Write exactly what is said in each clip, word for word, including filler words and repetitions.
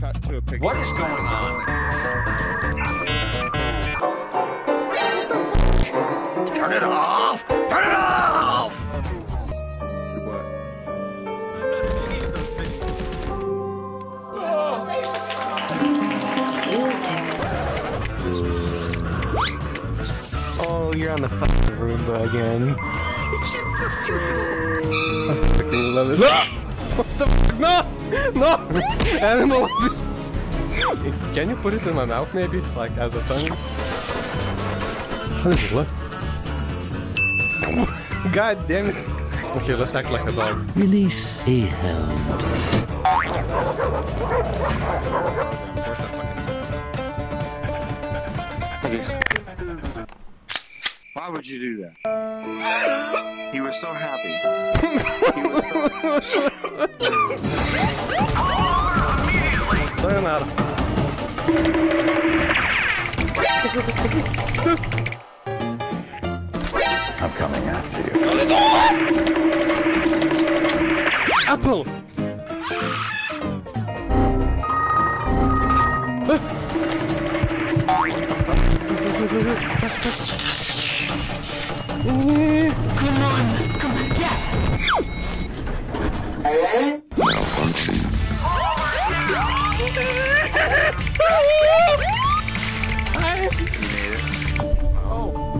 Cut to a picture. What is going on? Turn it off! Turn it off! Oh, you're on the fucking Roomba again. I fucking love it. What the fuck? No! No! Animal abuse! Can you put it in my mouth maybe? Like, as a tongue? How does it look? God damn it! Okay, let's act like a dog. Release a hound. Why would you do that? He was so happy. He was so happy. Sayonara. I'm coming after you. Apple! Come on! Come on! Yes! Malfunction.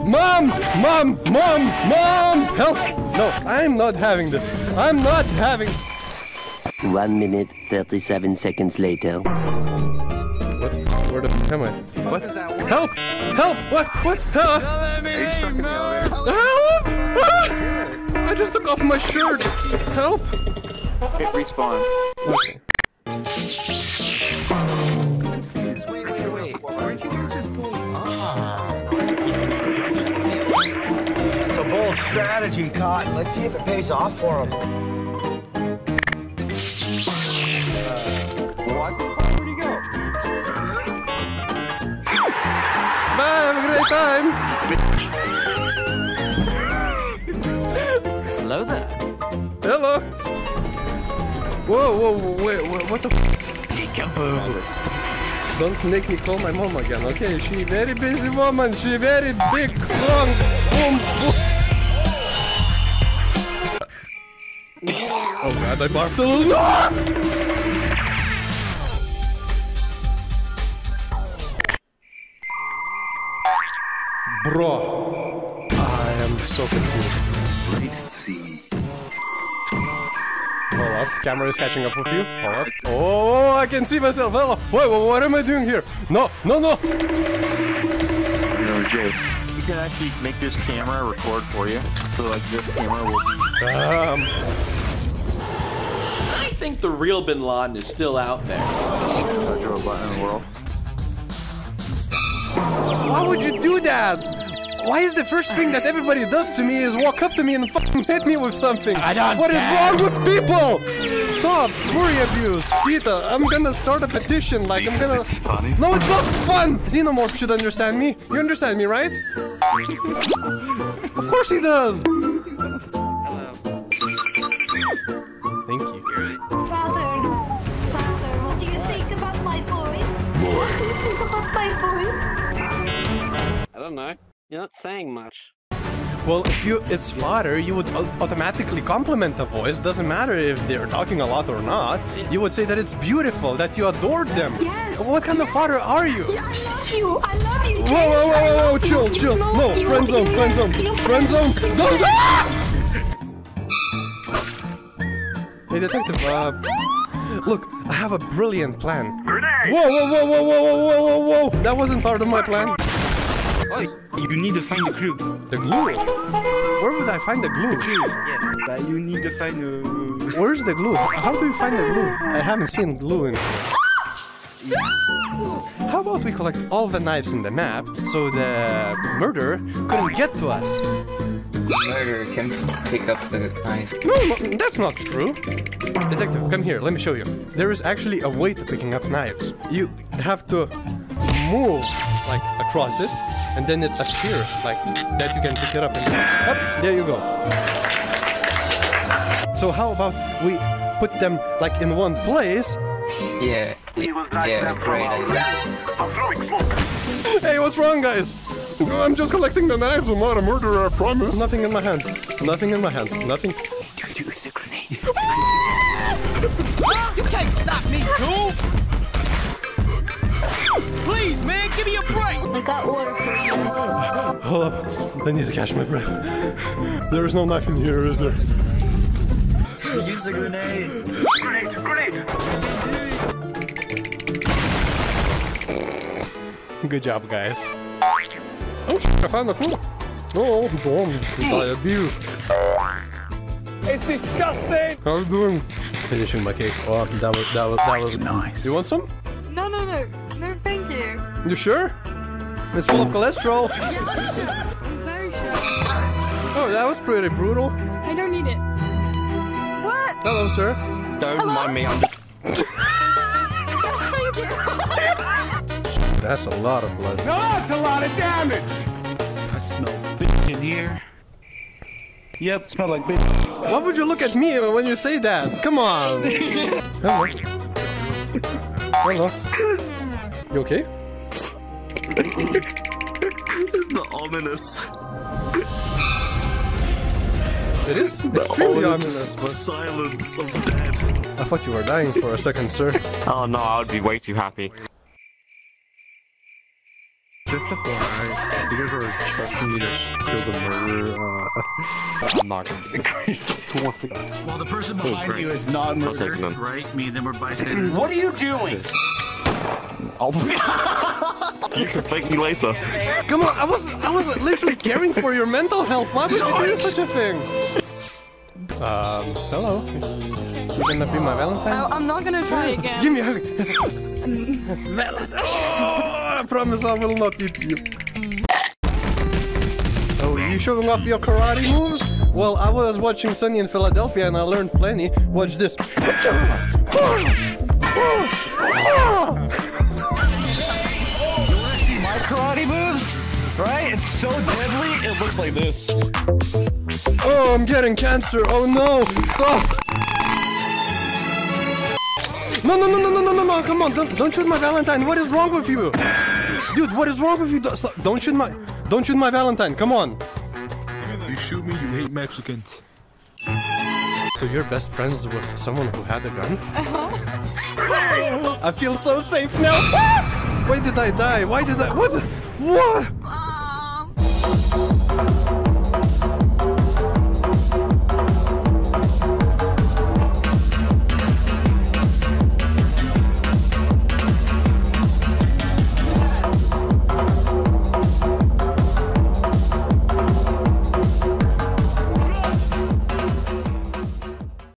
Mom! Mom! Mom! Mom! Help! No, I'm not having this. I'm not having... One minute, thirty-seven seconds later. What? Where the f*** am I? What? Help! Help! What? What? Help! Help! I just took off my shirt! Help! Hit respawn. Okay. Strategy, Cotton. Let's see if it pays off for him. What? Where'd he go? Bye, have a great time. Hello there. Hello. Whoa, whoa, whoa, wait, wait, what the f? Peekaboo. Don't make me call my mom again, okay? She very busy woman. She very big, strong. Boom, boom. Oh god, I barfed a little. Ah! Bro, I am so confused. Let's see. Hold up, camera is catching up with you. Hold up. Oh, I can see myself. Hello. Wait, what am I doing here? No, no, no. You know, Jayce, you can actually make this camera record for you. So, like, this camera will be. Um. I think the real Bin Laden is still out there. I drew a button in the world. Why would you do that? Why is the first thing that everybody does to me is walk up to me and fucking hit me with something? I don't What care. Is wrong with people? Stop. Fury abuse. Peter, I'm gonna start a petition. Like, I'm gonna... It's funny. No, it's not fun! Xenomorph should understand me. You understand me, right? Of course he does! Thank you. Father, father, what do you think about my voice? What do you think about my voice? I don't know. You're not saying much. Well, if you, it's father, you would automatically compliment the voice. Doesn't matter if they're talking a lot or not. You would say that it's beautiful, that you adored them. Yes. What kind yes. of father are you? Yeah, I love you. I love you. Whoa, whoa, whoa, whoa, whoa. Chill, chill. You know, no, friend zone, friend zone, friend zone. No, no! Hey, detective, uh, look, I have a brilliant plan. Grenade! Whoa, whoa, whoa, whoa, whoa, whoa, whoa, whoa, whoa! That wasn't part of my plan. Oi, you need to find the clue. The glue? Where would I find the glue? The glue, yeah, but you need to find the... Uh... Where's the glue? How do you find the glue? I haven't seen glue in here. How about we collect all the knives in the map, so the murderer couldn't get to us? Murderer can pick up the knife. No, no, that's not true. Detective, come here, let me show you. There is actually a way to picking up knives. You have to move, like, across it, and then it appears, like, that you can pick it up and up, there you go. So how about we put them, like, in one place? Yeah. He will drive yeah, them great idea. I'm throwing smoke. Hey, what's wrong, guys? I'm just collecting the knives. I'm not a murderer, I promise. Nothing in my hands. Nothing in my hands. Nothing. Dude, it's a grenade. You can't stop me, dude. Please, man, give me a break. I got water for you. Hold up. I need to catch my breath. There is no knife in here, is there? Use a grenade. Grenade, grenade. Good job, guys. Oh shit, I found the clue. Oh, bomb. I abused. It's disgusting. How are you doing? Finishing my cake. Oh, that was that was that was nice. You want some? No, no, no, no, thank you. You sure? It's full of cholesterol. Yeah, I'm sure. I'm very sure. Oh, that was pretty brutal. I don't need it. What? Hello, sir. Don't Hello? mind me. I'm just... Thank you. That's a lot of blood. No, that's a lot of damage. I smell bitch in here. Yep, smell like bitch. Why would you look at me when you say that? Come on. Hello. Hello. You okay? It's not ominous. It is extremely ominous, but... Silence, I'm dead. I thought you were dying for a second, sir. Oh no, I would be way too happy. Just a fly, you guys are trusting me to kill the murderer, uh... I'm not gonna be crazy. Well, the person behind oh, you is not murdered, right? Me, then we're bystanders. What are you doing? I'll You can fake me later. Come on, I was I was literally caring for your mental health. Why would you do such a thing? Um, hello. You're gonna be my Valentine? I, I'm not gonna try again. Give me a hug. Valentine. Oh, I promise I will not eat you. Oh, you showing off your karate moves? Well, I was watching Sunny in Philadelphia and I learned plenty. Watch this. Karate moves, right? It's so deadly, it looks like this. Oh, I'm getting cancer. Oh no, stop. No, no, no, no, no, no, no, no, come on, don't, don't shoot my Valentine. What is wrong with you? Dude, what is wrong with you? Stop. Don't shoot my, don't shoot my Valentine, come on. You shoot me, you hate Mexicans. So you're best friends with someone who had a gun? Uh-huh. I feel so safe now. Why did I die? Why did I? What? What? Mom.